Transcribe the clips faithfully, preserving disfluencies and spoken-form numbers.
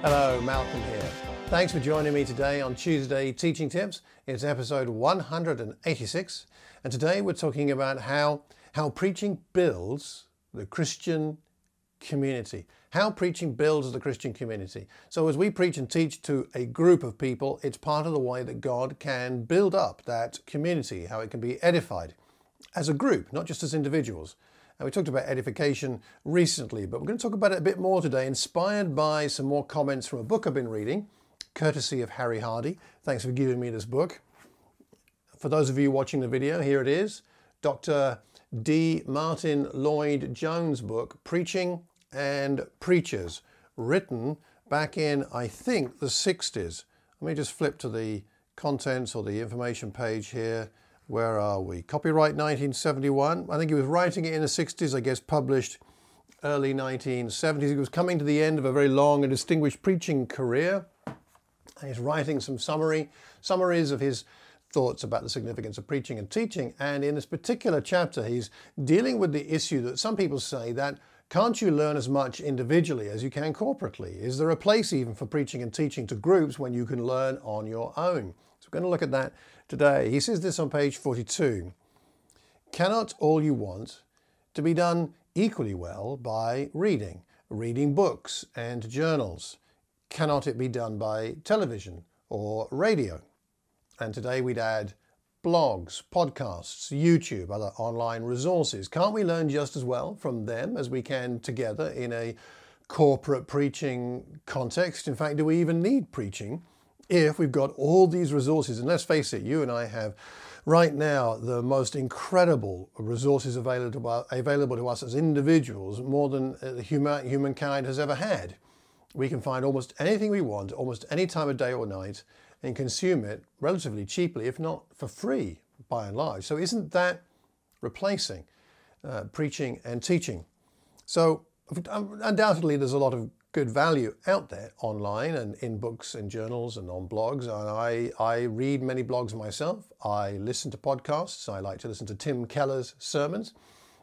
Hello, Malcolm here. Thanks for joining me today on Tuesday Teaching Tips. It's episode one hundred eighty-six, and today we're talking about how, how preaching builds the Christian community. How preaching builds the Christian community. So as we preach and teach to a group of people, it's part of the way that God can build up that community, how it can be edified as a group, not just as individuals. And we talked about edification recently, but we're going to talk about it a bit more today, inspired by some more comments from a book I've been reading, courtesy of Harry Hardy. Thanks for giving me this book. For those of you watching the video, here it is, Doctor D. Martyn Lloyd-Jones' book, Preaching and Preachers, written back in, I think, the sixties. Let me just flip to the contents or the information page here. Where are we? Copyright nineteen seventy-one. I think he was writing it in the sixties, I guess published early nineteen seventies. He was coming to the end of a very long and distinguished preaching career. And he's writing some summary, summaries of his thoughts about the significance of preaching and teaching. And in this particular chapter, he's dealing with the issue that some people say that can't you learn as much individually as you can corporately? Is there a place even for preaching and teaching to groups when you can learn on your own? So we're going to look at that today. He says this on page forty-two. Cannot all you want to be done equally well by reading, reading books and journals? Cannot it be done by television or radio? And today we'd add blogs, podcasts, YouTube, other online resources. Can't we learn just as well from them as we can together in a corporate preaching context? In fact, do we even need preaching if we've got all these resources? And let's face it, you and I have right now the most incredible resources available, available to us as individuals, more than human, humankind has ever had. We can find almost anything we want, almost any time of day or night, and consume it relatively cheaply, if not for free, by and large. So isn't that replacing uh, preaching and teaching? So undoubtedly there's a lot of good value out there online and in books and journals and on blogs. And I, I read many blogs myself. I listen to podcasts. I like to listen to Tim Keller's sermons.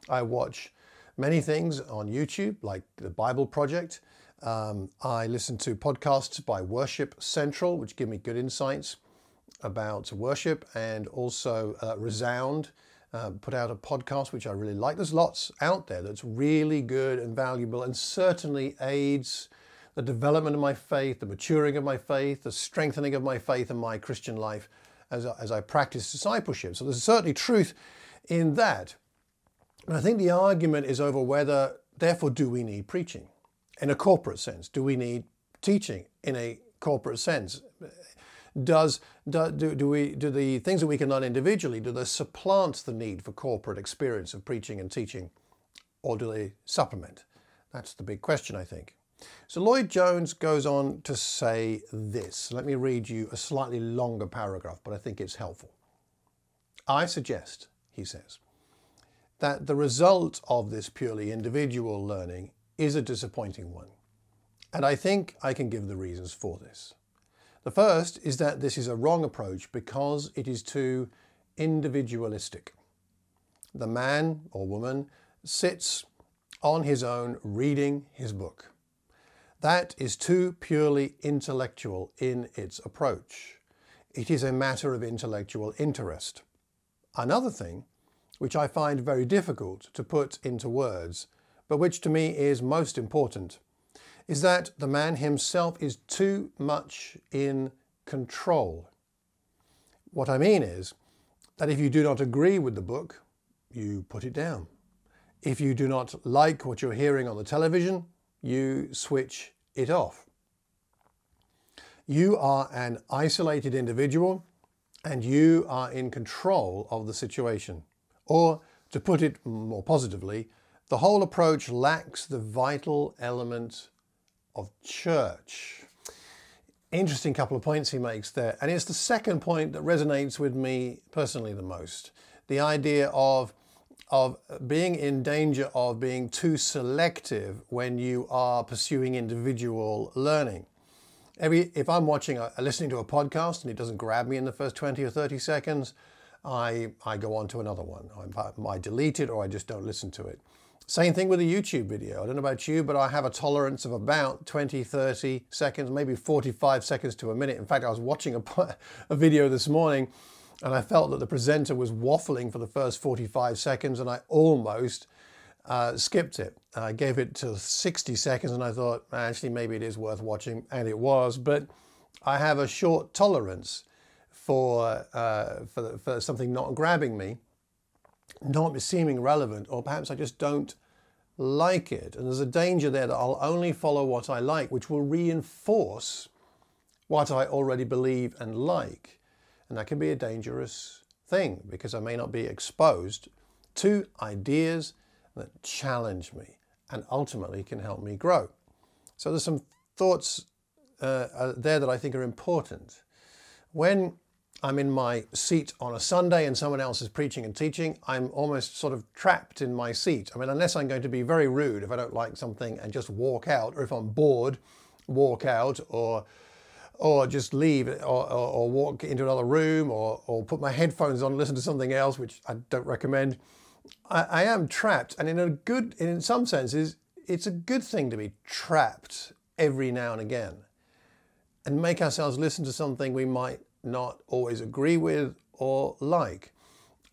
I watch many things on YouTube, like The Bible Project. Um, I listen to podcasts by Worship Central, which give me good insights about worship, and also uh, Resound uh, put out a podcast which I really like. There's lots out there that's really good and valuable, and certainly aids the development of my faith, the maturing of my faith, the strengthening of my faith and my Christian life as, as I practice discipleship. So there's certainly truth in that. And I think the argument is over whether, therefore, do we need preaching? In a corporate sense, do we need teaching in a corporate sense? Does, do, do, we, do the things that we can learn individually, do they supplant the need for corporate experience of preaching and teaching, or do they supplement? That's the big question, I think. So Lloyd-Jones goes on to say this. Let me read you a slightly longer paragraph, but I think it's helpful. I suggest, he says, that the result of this purely individual learning is a disappointing one, and I think I can give the reasons for this. The first is that this is a wrong approach because it is too individualistic. The man or woman sits on his own reading his book. That is too purely intellectual in its approach. It is a matter of intellectual interest. Another thing, which I find very difficult to put into words, but which to me is most important, is that the man himself is too much in control. What I mean is that if you do not agree with the book, you put it down. If you do not like what you're hearing on the television, you switch it off. You are an isolated individual, and you are in control of the situation. Or, to put it more positively, the whole approach lacks the vital element of church. Interesting couple of points he makes there, and it's the second point that resonates with me personally the most. The idea of of being in danger of being too selective when you are pursuing individual learning. Every, if I'm watching, a, listening to a podcast and it doesn't grab me in the first twenty or thirty seconds, I, I go on to another one. I, I delete it or I just don't listen to it. Same thing with a YouTube video. I don't know about you, but I have a tolerance of about twenty, thirty seconds, maybe forty-five seconds to a minute. In fact, I was watching a, a video this morning and I felt that the presenter was waffling for the first forty-five seconds and I almost uh, skipped it. I gave it to sixty seconds and I thought, actually, maybe it is worth watching, and it was, but I have a short tolerance for, uh, for, for something not grabbing me, not seeming relevant, or perhaps I just don't like it. And there's a danger there that I'll only follow what I like, which will reinforce what I already believe and like. And that can be a dangerous thing because I may not be exposed to ideas that challenge me and ultimately can help me grow. So there's some thoughts uh, there that I think are important. When I'm in my seat on a Sunday and someone else is preaching and teaching, I'm almost sort of trapped in my seat. I mean, unless I'm going to be very rude if I don't like something and just walk out, or if I'm bored, walk out, or or just leave, or, or, or walk into another room, or, or put my headphones on and listen to something else, which I don't recommend. I, I am trapped, and in a good, in some senses, it's a good thing to be trapped every now and again and make ourselves listen to something we might not always agree with or like.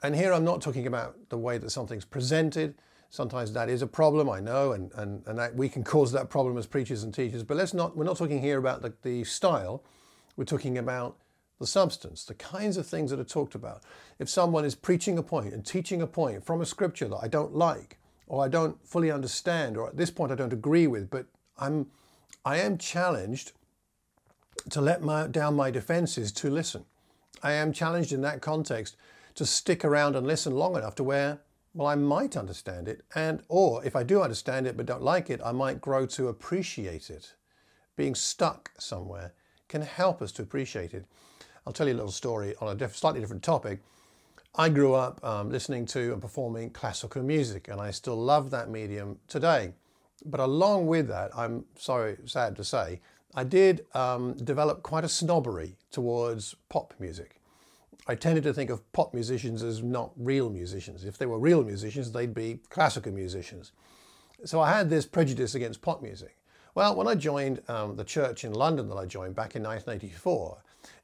And here I'm not talking about the way that something's presented. Sometimes that is a problem, I know, and, and, and that we can cause that problem as preachers and teachers, but let's not, we're not talking here about the, the style, we're talking about the substance, the kinds of things that are talked about. If someone is preaching a point and teaching a point from a scripture that I don't like, or I don't fully understand, or at this point I don't agree with, but I'm, I am challenged to let my, down my defenses to listen. I am challenged in that context to stick around and listen long enough to where, well, I might understand it, and or if I do understand it but don't like it, I might grow to appreciate it. Being stuck somewhere can help us to appreciate it. I'll tell you a little story on a diff slightly different topic. I grew up um, listening to and performing classical music, and I still love that medium today. But along with that, I'm sorry, sad to say, I did um, develop quite a snobbery towards pop music. I tended to think of pop musicians as not real musicians. If they were real musicians, they'd be classical musicians. So I had this prejudice against pop music. Well, when I joined um, the church in London that I joined back in nineteen eighty-four,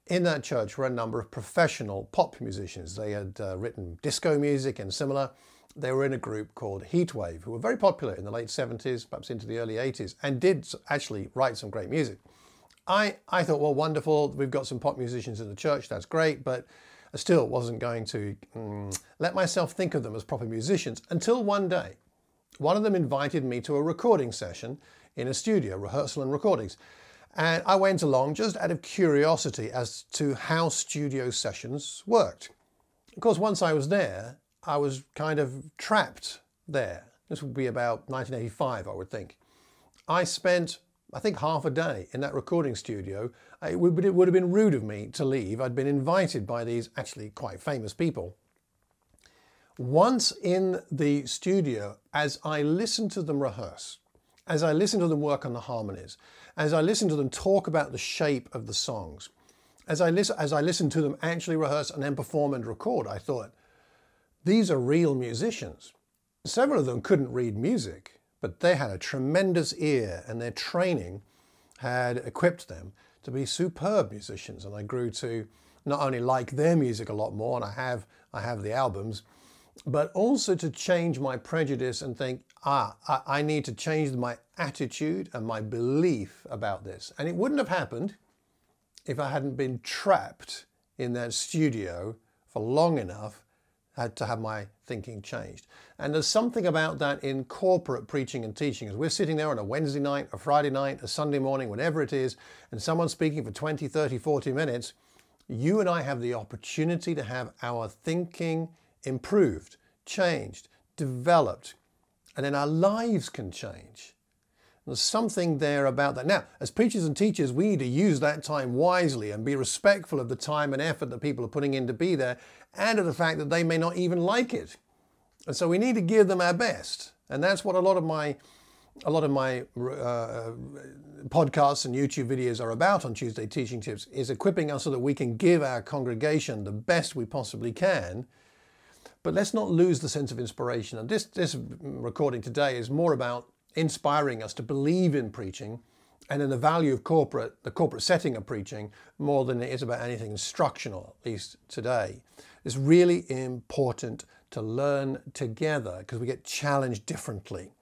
in that church were a number of professional pop musicians. They had uh, written disco music and similar. They were in a group called Heatwave, who were very popular in the late seventies, perhaps into the early eighties, and did actually write some great music. I, I thought, well, wonderful, we've got some pop musicians in the church, that's great, but I still wasn't going to mm, let myself think of them as proper musicians until one day. One of them invited me to a recording session in a studio, rehearsal and recordings. And I went along just out of curiosity as to how studio sessions worked. Of course, once I was there, I was kind of trapped there. This would be about nineteen eighty-five, I would think. I spent, I think, half a day in that recording studio. It would, it would have been rude of me to leave. I'd been invited by these actually quite famous people. Once in the studio, as I listened to them rehearse, as I listened to them work on the harmonies, as I listened to them talk about the shape of the songs, as I, listen, as I listened to them actually rehearse and then perform and record, I thought, these are real musicians. Several of them couldn't read music, but they had a tremendous ear, and their training had equipped them to be superb musicians. And I grew to not only like their music a lot more, and I have, I have the albums, but also to change my prejudice and think, ah, I, I need to change my attitude and my belief about this. And it wouldn't have happened if I hadn't been trapped in that studio for long enough had to have my thinking changed. And there's something about that in corporate preaching and teaching. As we're sitting there on a Wednesday night, a Friday night, a Sunday morning, whatever it is, and someone's speaking for twenty, thirty, forty minutes, you and I have the opportunity to have our thinking improved, changed, developed, and then our lives can change. There's something there about that. Now, as preachers and teachers, we need to use that time wisely and be respectful of the time and effort that people are putting in to be there, and of the fact that they may not even like it. And so we need to give them our best. And that's what a lot of my a lot of my uh, podcasts and YouTube videos are about on Tuesday Teaching Tips, is equipping us so that we can give our congregation the best we possibly can. But let's not lose the sense of inspiration. And this, this recording today is more about inspiring us to believe in preaching and in the value of corporate, the corporate setting of preaching, more than it is about anything instructional, at least today. It's really important to learn together because we get challenged differently.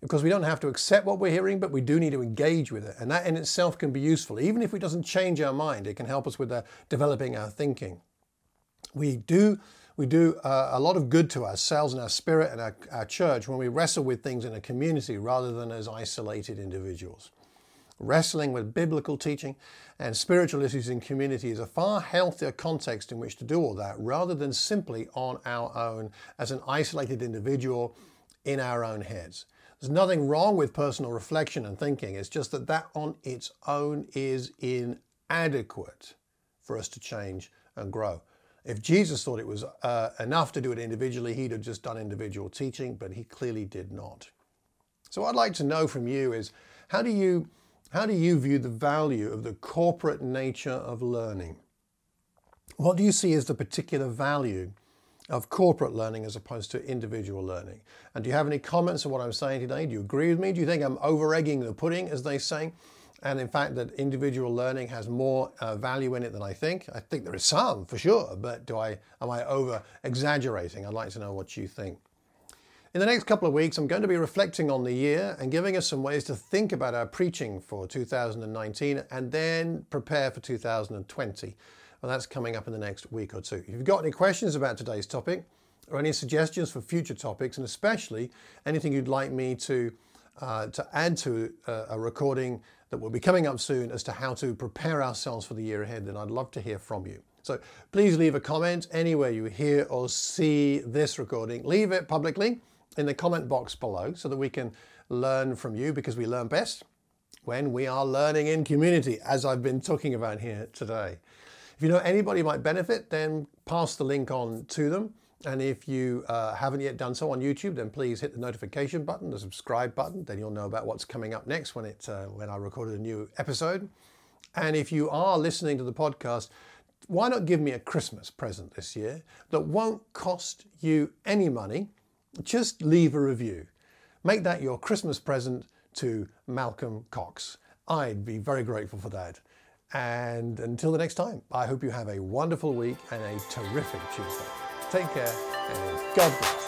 Because we don't have to accept what we're hearing, but we do need to engage with it. And that in itself can be useful. Even if it doesn't change our mind, it can help us with uh, developing our thinking. We do, we do uh, a lot of good to ourselves and our spirit and our, our church when we wrestle with things in a community rather than as isolated individuals. Wrestling with biblical teaching and spiritual issues in community is a far healthier context in which to do all that, rather than simply on our own as an isolated individual in our own heads. There's nothing wrong with personal reflection and thinking. It's just that that on its own is inadequate for us to change and grow. If Jesus thought it was uh, enough to do it individually, he'd have just done individual teaching, but he clearly did not. So what I'd like to know from you is, how do you, how do you view the value of the corporate nature of learning? What do you see as the particular value of corporate learning as opposed to individual learning? And do you have any comments on what I'm saying today? Do you agree with me? Do you think I'm over-egging the pudding, as they say? And in fact, that individual learning has more uh, value in it than I think? I think there is some, for sure, but do I, am I over-exaggerating? I'd like to know what you think. In the next couple of weeks, I'm going to be reflecting on the year and giving us some ways to think about our preaching for two thousand nineteen and then prepare for two thousand twenty. Well, that's coming up in the next week or two. If you've got any questions about today's topic or any suggestions for future topics, and especially anything you'd like me to, uh, to add to a, a recording that will be coming up soon as to how to prepare ourselves for the year ahead, then I'd love to hear from you. So please leave a comment anywhere you hear or see this recording. Leave it publicly in the comment box below so that we can learn from you, because we learn best when we are learning in community, as I've been talking about here today. If you know anybody might benefit, then pass the link on to them. And if you uh, haven't yet done so on YouTube, then please hit the notification button, the subscribe button. Then you'll know about what's coming up next when, it, uh, when I recorded a new episode. And if you are listening to the podcast, why not give me a Christmas present this year that won't cost you any money? Just leave a review. Make that your Christmas present to Malcolm Cox. I'd be very grateful for that. And until the next time, I hope you have a wonderful week and a terrific Tuesday. Take care and God bless.